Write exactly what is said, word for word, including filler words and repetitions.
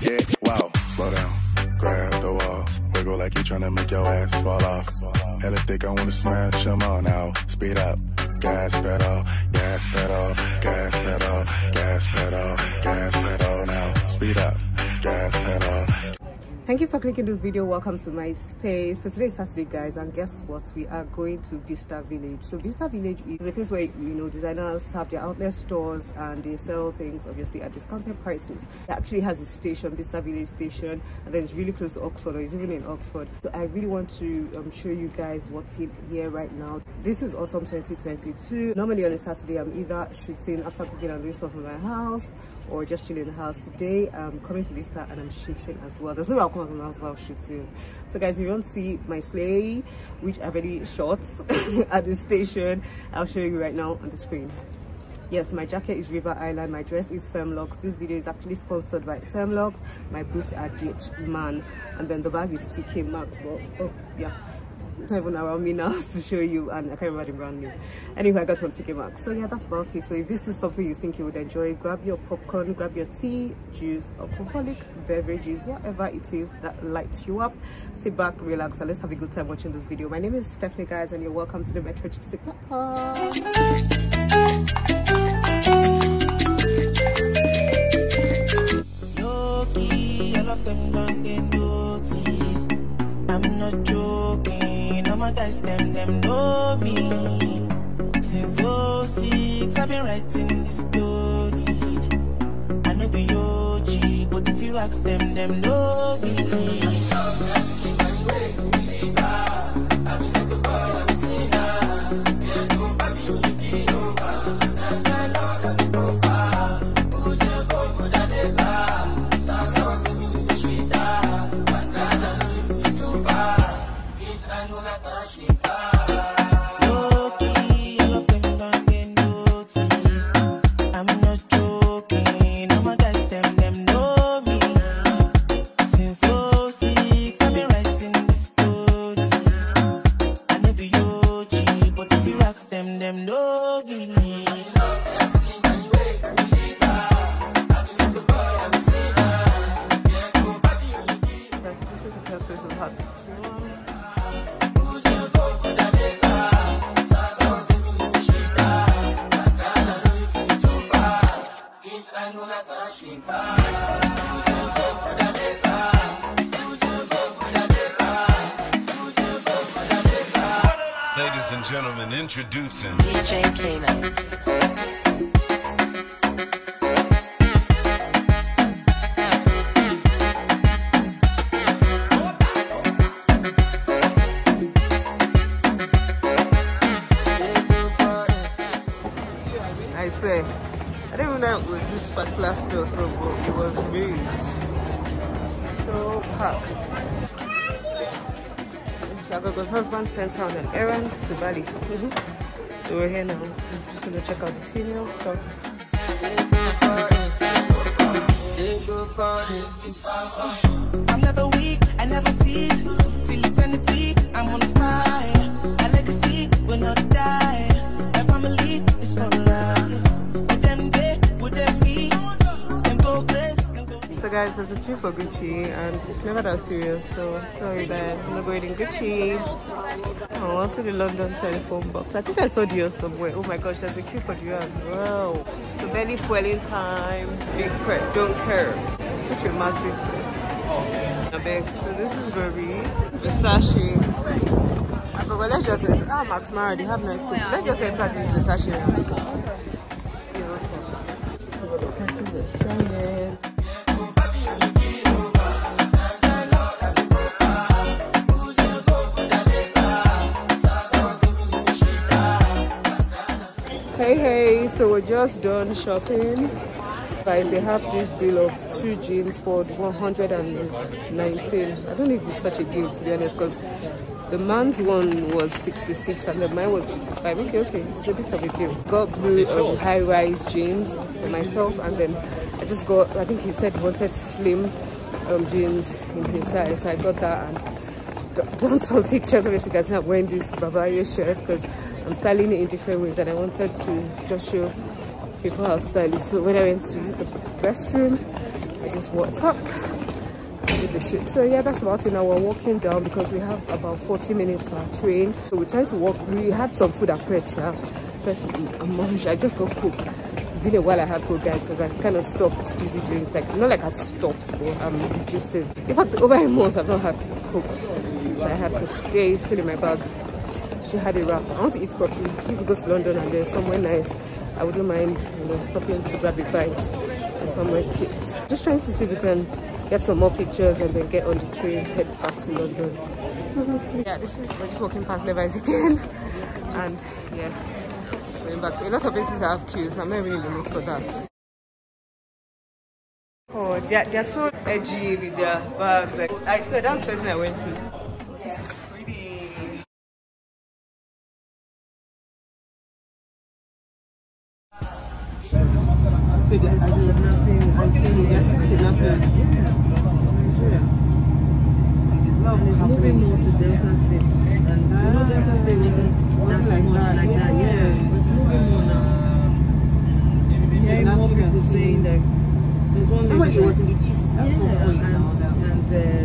Yeah, wow. Slow down, grab the wall, wiggle like you tryna make your ass fall off. Hella thick, I wanna smash them all now. Speed up, gas pedal, gas pedal, gas pedal, gas pedal, gas pedal now. Speed up, gas pedal. Thank you for clicking this video. Welcome to my space. So today is Saturday, guys, and guess what? We are going to Bicester Village. So Bicester Village is a place where, you know, designers have their outlet stores and they sell things obviously at discounted prices. It actually has a station, Bicester Village station, and then it's really close to Oxford, or it's even in Oxford. So I really want to um, show you guys what's here right now. This is autumn twenty twenty-two. Normally on a Saturday, I'm either shooting after cooking and doing stuff in my house, or just chilling in the house. Today, I'm coming to Bicester and I'm shooting as well. There's no way I'll come out from the house without shooting. So guys, if you don't see my sleigh, which I've already shot at the station, I'll show you right now on the screen. Yes, my jacket is River Island, my dress is Femlocks. This video is actually sponsored by Femlocks. My boots are Ditch Man. And then the bag is T K Maxx. Well, oh, yeah. It's not even around me now to show you, and I can't remember the brand name. Anyway, I got from T K Maxx. So yeah, that's about it. So if this is something you think you would enjoy, grab your popcorn, grab your tea, juice, alcoholic beverages, whatever it is that lights you up. Sit back, relax, and let's have a good time watching this video. My name is Stephanie, guys, and you're welcome to the Metro Gypsie Club. Loki, I love them London notices. I'm not joking. My guys, them, them know me. Since oh six, I've been writing this story. I know be O G, but if you ask them, them know me. Ladies and gentlemen, introducing D J Kana. First class still, so it was really so packed. Shagogo's husband sent her on an errand to Bali. Mm-hmm. So we're here now. I'm just gonna check out the female stuff. I'm never weak, I never cease. Till eternity, I'm on fire. A legacy will not die. My family is for life. So guys, there's a queue for Gucci and it's never that serious, so sorry guys, I'm not going in Gucci. Oh, also the London telephone box. I think I saw Dior somewhere. Oh my gosh, there's a queue for Dior as well. So belly fueling time, big Pret, don't care. Such a massive Pret. So this is Gory, Versace. I forgot, let's just enter. Ah, Max Mara, they have nice clothes. Let's just enter this Versace. Hey, hey, so we're just done shopping. Guys, they have this deal of two jeans for one hundred nineteen. I don't know if it's such a deal, to be honest, because the man's one was sixty-six and the mine was eighty-five. Okay, okay, it's a bit of a deal. Got blue um, high-rise jeans for myself, and then I just got, I think he said he wanted slim um, jeans in his size, so I got that. And done some pictures of it, you guys. I'm wearing this Bavaria shirt because I'm styling it in different ways, and I wanted to just show people how to style it. So when I went to use the restroom, I just walked up with the shit. So yeah, that's about it. Now we're walking down because we have about forty minutes to our train. So we're trying to walk. We had some food at Pret. Yeah? I just got cooked. It's been a while I had cooked, guys, because I've kind of stopped fizzy drinks. Like, not like I've stopped, but I'm reducing. In fact, over a month I've not had Coke. So I had Coke today. It's still in my bag. She had a wrap. I want to eat properly. If you go to London and there's somewhere nice, I wouldn't mind, you know, stopping to grab a bite. Somewhere cute. Just trying to see if we can get some more pictures and then get on the train, head back to London. Yeah, this is, we're just walking past Levi's again. And yeah, going back. A lot of places have queues, so I'm not really in the mood for that. Oh, they're, they're so edgy with their bags. Like, I swear, that's the person I went to. I did nothing. I did nothing. It's moving more to Delta State. And uh, you know, Delta State wasn't, wasn't like much that. like yeah. that. Yeah, it's moving more now. Yeah, yeah, more people saying that there's one. Nobody was in the east at yeah, some point and, now, so. and uh, okay.